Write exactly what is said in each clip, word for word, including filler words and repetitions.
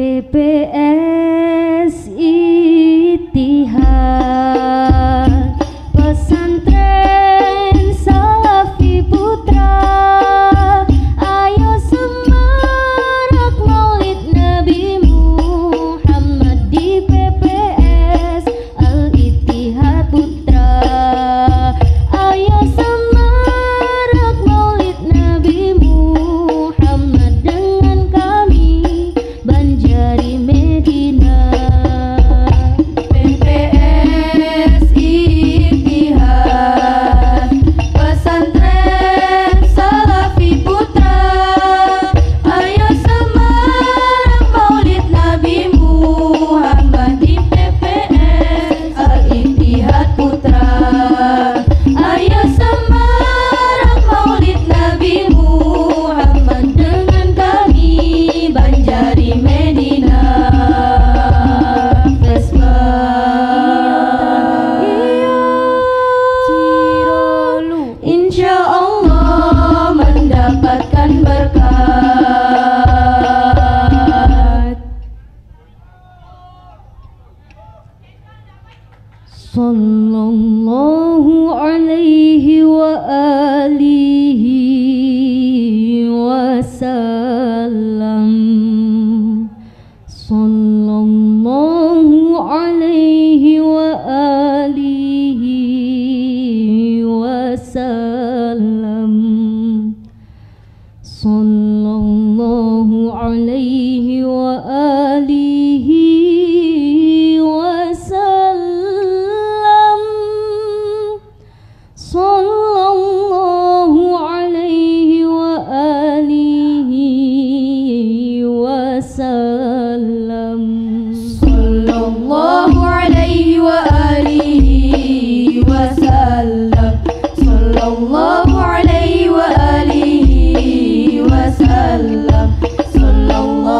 P P S Ittihad Pesantren Salafi Putra, ayo semarak maulid Nabi Muhammad di P P S Al Ittihad Putra, ayo semarak maulid Nabi Muhammad dengan kami Banjari Medina. P P S Ittihad Pesantren Salafi Putra, ayo semarak maulid Nabi Muhammad di P P S Al Ittihad Putra, ayo semarak maulid Nabi Muhammad dengan kami Banjari Medina. Insya Allah mendapatkan berkat. Sallallahu alaihi wa alihi wasallam. Sallallahu alaihi wa alihi wasallam. Sallallahu alaihi wa alihi wasallam. Sallallahu alaihi wa alihi wasallam. Sallallahu alaihi wa alihi wasallam. Sallallahu alaihi wa alihi wasallam. Sallallahu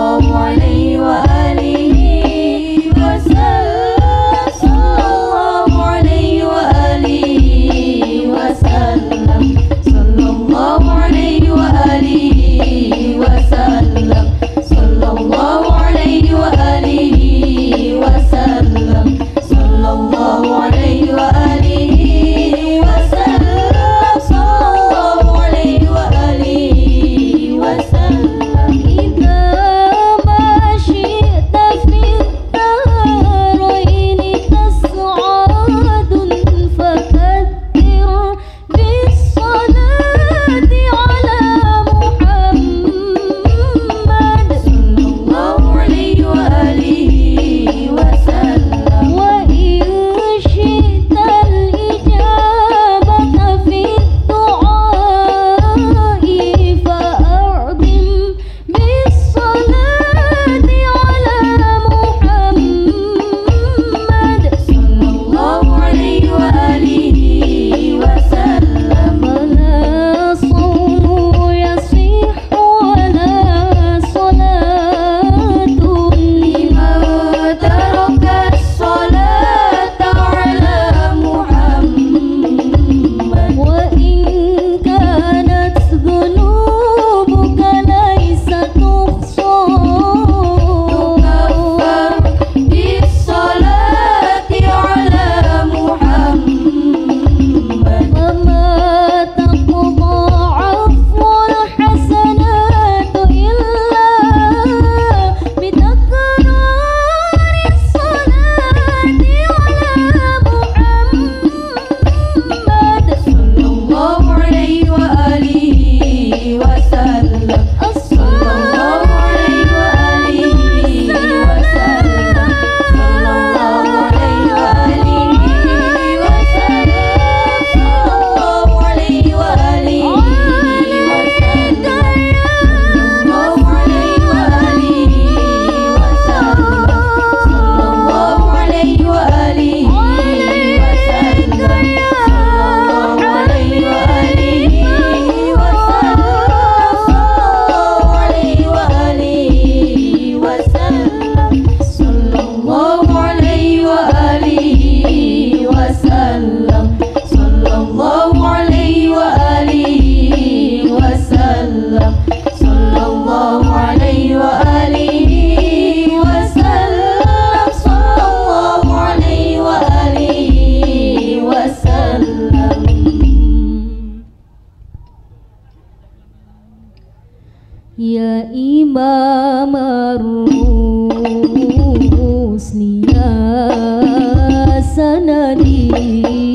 Imam Ar-Rusli ya sanadi.